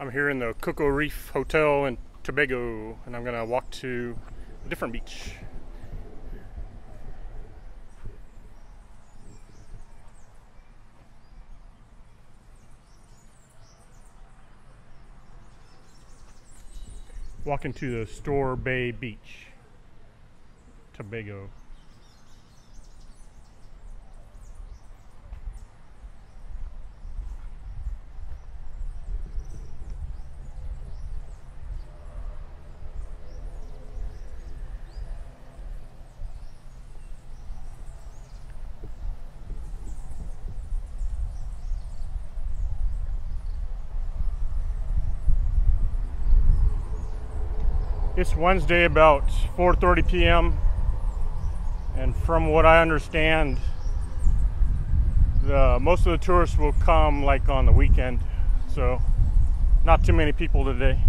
I'm here in the Coco Reef Hotel in Tobago, and I'm gonna walk to a different beach. Walking to the Store Bay Beach, Tobago. It's Wednesday about 4:30 p.m. and from what I understand, most of the tourists will come like on the weekend, so not too many people today.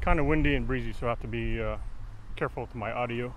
Kind of windy and breezy, so I have to be careful with my audio.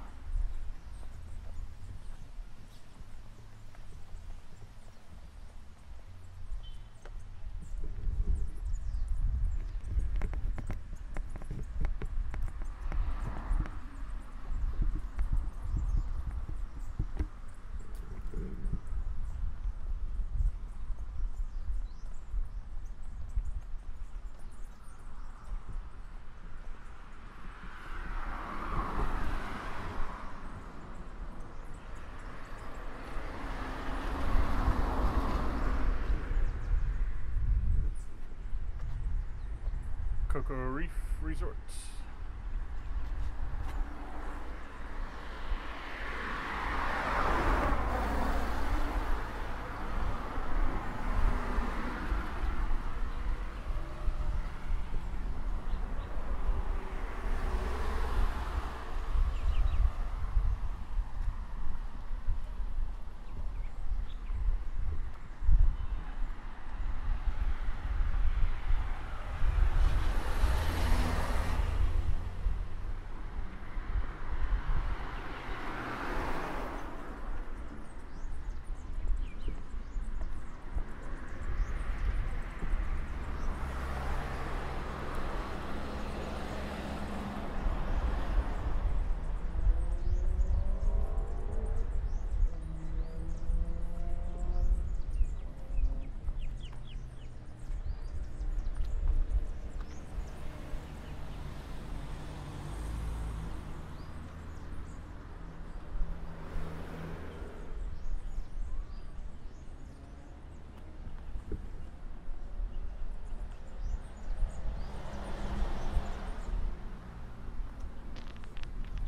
Coco Reef Resort.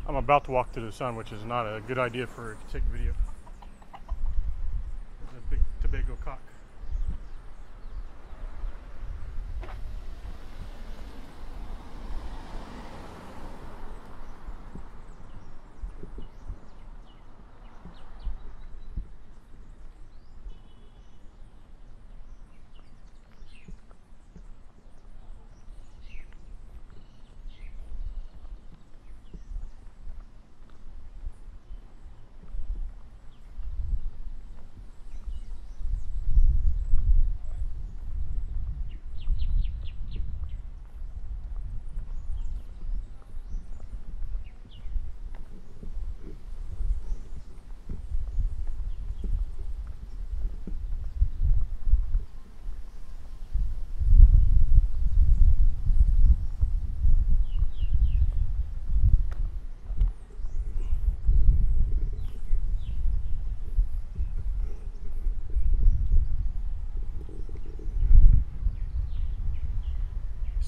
I'm about to walk through the sun, which is not a good idea for a TikTok video. There's a big Tobago cock.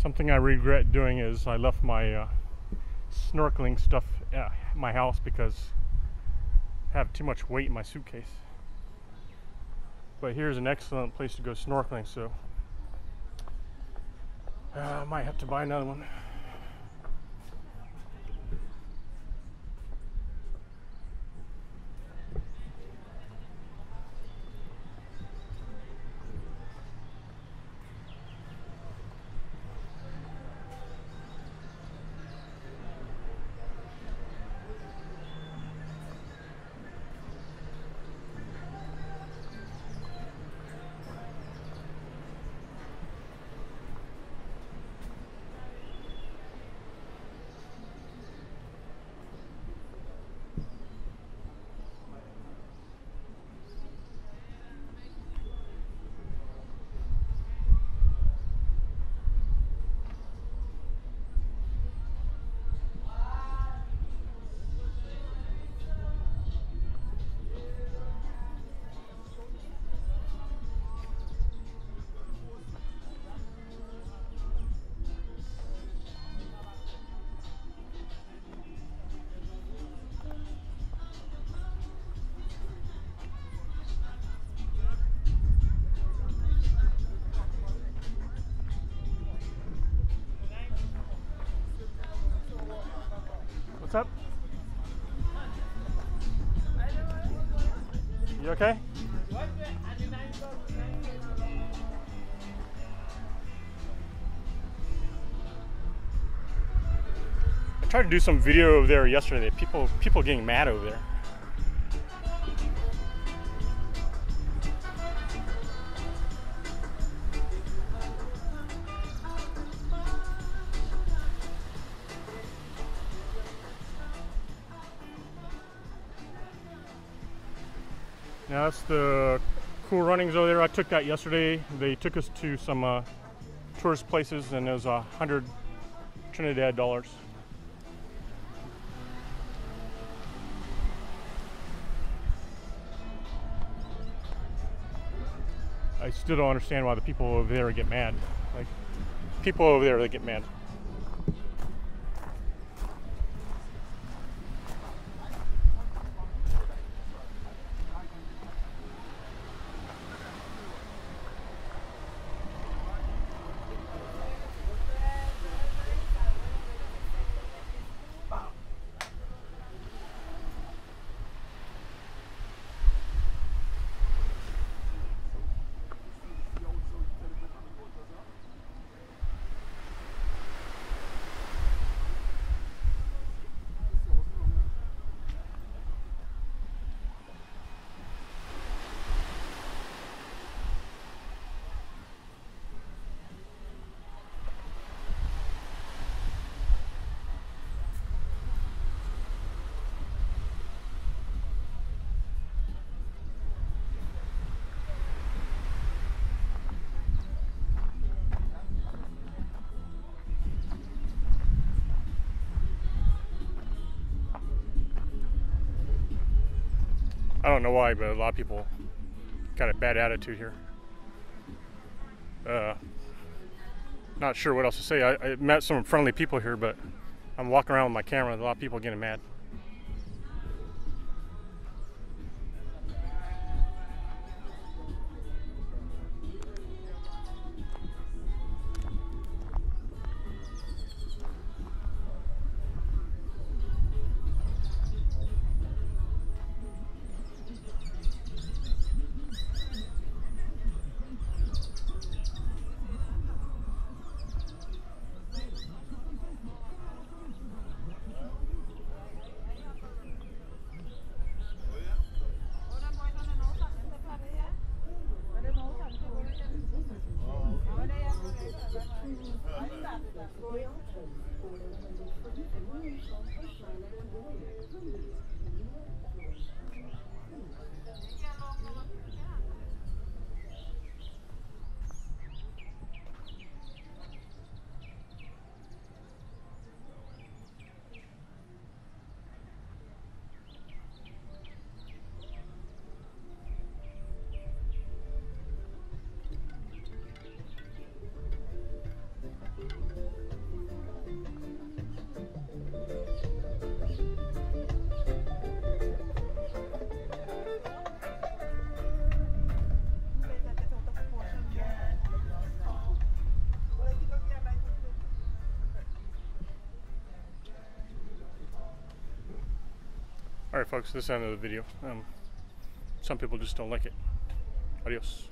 Something I regret doing is I left my snorkeling stuff at my house because I have too much weight in my suitcase. But here's an excellent place to go snorkeling, so I might have to buy another one. What's up? You okay? I tried to do some video over there yesterday. People getting mad over there. Now that's the Cool Runnings over there. I took that yesterday. They took us to some tourist places, and it was 100 Trinidad dollars. I still don't understand why the people over there get mad. Like, people over there, they get mad. I don't know why, but a lot of people got a bad attitude here. Not sure what else to say. I met some friendly people here, but I'm walking around with my camera and a lot of people getting mad. Alright folks, this is the end of the video. Some people just don't like it. Adios.